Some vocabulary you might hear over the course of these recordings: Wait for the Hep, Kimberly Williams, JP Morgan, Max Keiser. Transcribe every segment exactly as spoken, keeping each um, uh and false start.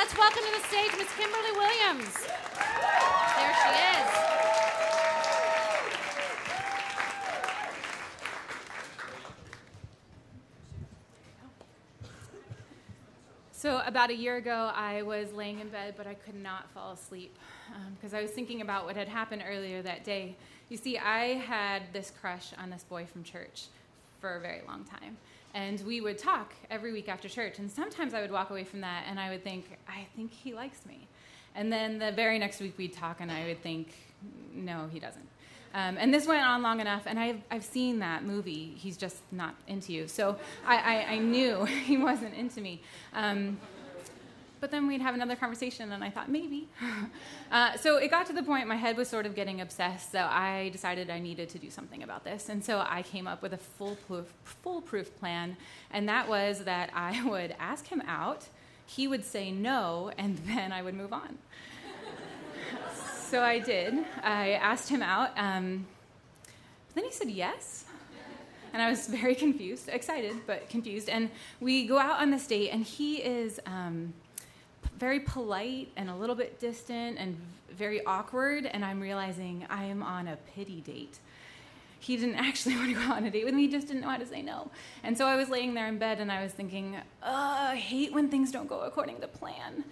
let's welcome to the stage Miss Kimberly Williams. There she is. So about a year ago, I was laying in bed, but I could not fall asleep because um, I was thinking about what had happened earlier that day. You see, I had this crush on this boy from church for a very long time. And we would talk every week after church, and sometimes I would walk away from that, and I would think, I think he likes me. And then the very next week we'd talk, and I would think, no, he doesn't. Um, and this went on long enough, and I've, I've seen that movie, He's Just Not Into You. So I, I, I knew he wasn't into me. Um, but then we'd have another conversation, and I thought, maybe. uh, so it got to the point my head was sort of getting obsessed, so I decided I needed to do something about this. And so I came up with a foolproof, foolproof plan, and that was that I would ask him out, he would say no, and then I would move on. So I did. I asked him out, um, but then he said yes. And I was very confused, excited, but confused. And we go out on this date, and he is... Um, very polite and a little bit distant and very awkward, and I'm realizing I am on a pity date. He didn't actually want to go on a date with me, he just didn't know how to say no. And so I was laying there in bed and I was thinking, oh, I hate when things don't go according to plan.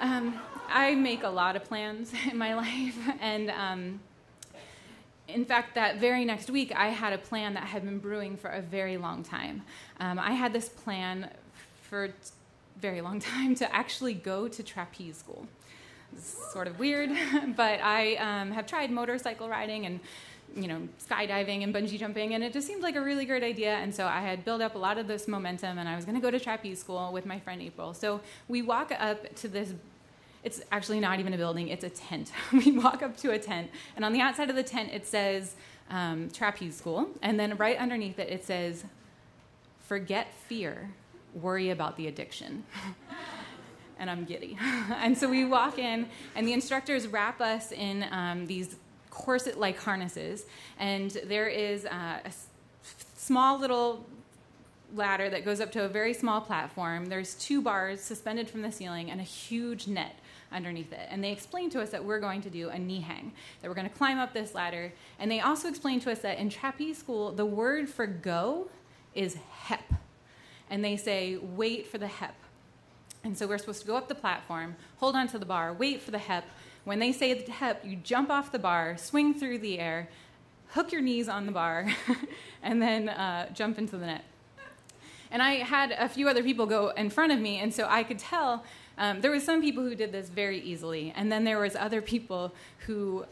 um, I make a lot of plans in my life, and um, in fact, that very next week I had a plan that had been brewing for a very long time. Um, I had this plan for very long time to actually go to trapeze school. It's sort of weird, but I um, have tried motorcycle riding and, you know, skydiving and bungee jumping, and it just seemed like a really great idea, and so I had built up a lot of this momentum, and I was going to go to trapeze school with my friend April. So we walk up to this, it's actually not even a building, it's a tent. We walk up to a tent, and on the outside of the tent it says um, trapeze school, and then right underneath it it says, forget fear. Worry about the addiction. And I'm giddy. And so we walk in, and the instructors wrap us in um, these corset-like harnesses, and there is uh, a small little ladder that goes up to a very small platform. There's two bars suspended from the ceiling and a huge net underneath it. And they explained to us that we're going to do a knee hang, that we're going to climb up this ladder. And they also explained to us that in trapeze school, the word for go is hep. And they say, wait for the hep. And so we're supposed to go up the platform, hold on to the bar, wait for the hep. When they say the hep, you jump off the bar, swing through the air, hook your knees on the bar, and then uh, jump into the net. And I had a few other people go in front of me, and so I could tell um, there were some people who did this very easily, and then there was other people who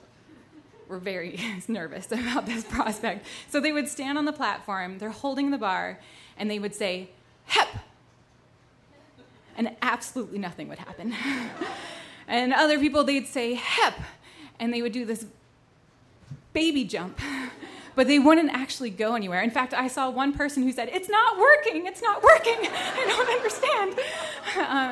were very nervous about this prospect. So they would stand on the platform, they're holding the bar, and they would say, hep, and absolutely nothing would happen. And other people, they'd say hep, and they would do this baby jump, but they wouldn't actually go anywhere. In fact, I saw one person who said, it's not working, it's not working, I don't understand.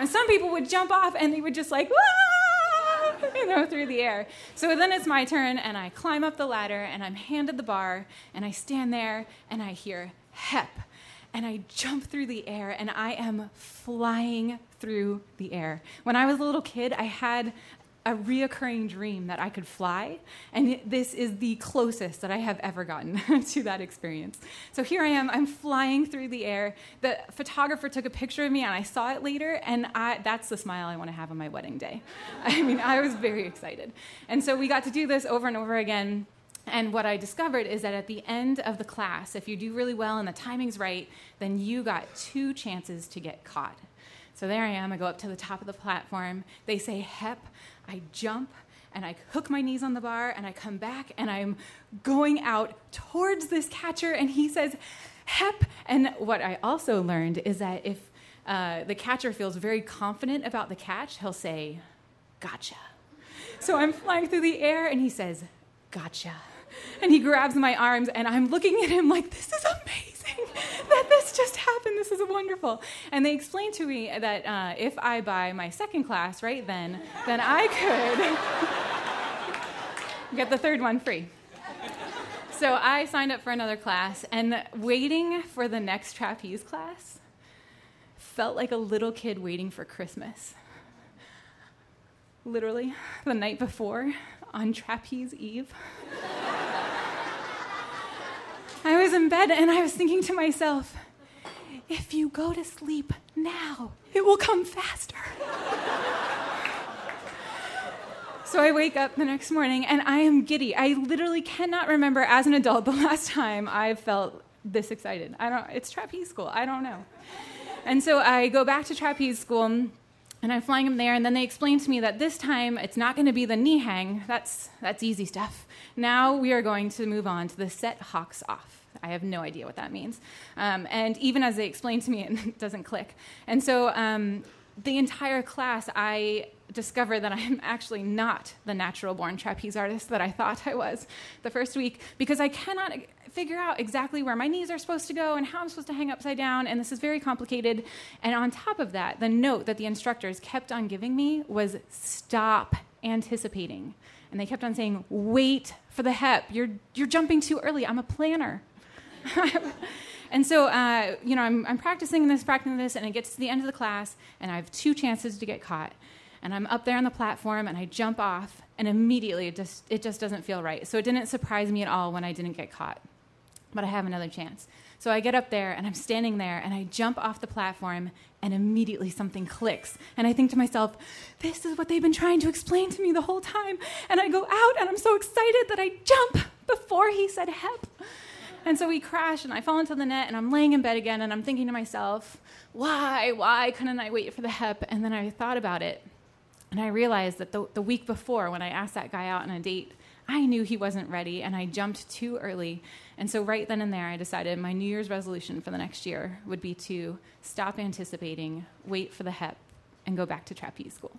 Um, some people would jump off, and they would just like, ah! You know, through the air. So then it's my turn, and I climb up the ladder, and I'm handed the bar, and I stand there, and I hear hep. And I jump through the air, and I am flying through the air. When I was a little kid, I had a reoccurring dream that I could fly, and this is the closest that I have ever gotten to that experience. So here I am, I'm flying through the air. The photographer took a picture of me, and I saw it later, and I, that's the smile I want to have on my wedding day. I mean, I was very excited. And so we got to do this over and over again. And what I discovered is that at the end of the class, if you do really well and the timing's right, then you got two chances to get caught. So there I am, I go up to the top of the platform, they say hep, I jump, and I hook my knees on the bar, and I come back, and I'm going out towards this catcher, and he says hep. And what I also learned is that if uh, the catcher feels very confident about the catch, he'll say, gotcha. So I'm flying through the air, and he says, gotcha. And he grabs my arms, and I'm looking at him like, this is amazing that this just happened. This is wonderful. And they explained to me that uh, if I buy my second class right then, then I could get the third one free. So I signed up for another class, and waiting for the next trapeze class felt like a little kid waiting for Christmas. literally the night before on Trapeze Eve. I was in bed and I was thinking to myself, if you go to sleep now, it will come faster. So I wake up the next morning and I am giddy. I literally cannot remember as an adult the last time I felt this excited. I don't, it's trapeze school, I don't know. And so I go back to trapeze school and I'm flying them there, and then they explain to me that this time it's not gonna be the knee hang, that's, that's easy stuff. Now we are going to move on to the set hocks off. I have no idea what that means. Um, and even as they explain to me, it doesn't click. And so um, the entire class, I discover that I'm actually not the natural-born trapeze artist that I thought I was the first week, because I cannot figure out exactly where my knees are supposed to go and how I'm supposed to hang upside down, and this is very complicated. And on top of that, the note that the instructors kept on giving me was, stop anticipating. And they kept on saying, wait for the hep. You're, you're jumping too early. I'm a planner. And so, uh, you know, I'm, I'm practicing this, practicing this, and it gets to the end of the class, and I have two chances to get caught. And I'm up there on the platform, and I jump off, and immediately it just, it just doesn't feel right. So it didn't surprise me at all when I didn't get caught. But I have another chance. So I get up there, and I'm standing there, and I jump off the platform, and immediately something clicks. And I think to myself, this is what they've been trying to explain to me the whole time. And I go out, and I'm so excited that I jump before he said hep. And so we crash, and I fall into the net, and I'm laying in bed again, and I'm thinking to myself, why, why couldn't I wait for the hep? And then I thought about it, and I realized that the, the week before, when I asked that guy out on a date, I knew he wasn't ready, and I jumped too early. And so right then and there, I decided my New Year's resolution for the next year would be to stop anticipating, wait for the hep, and go back to trapeze school.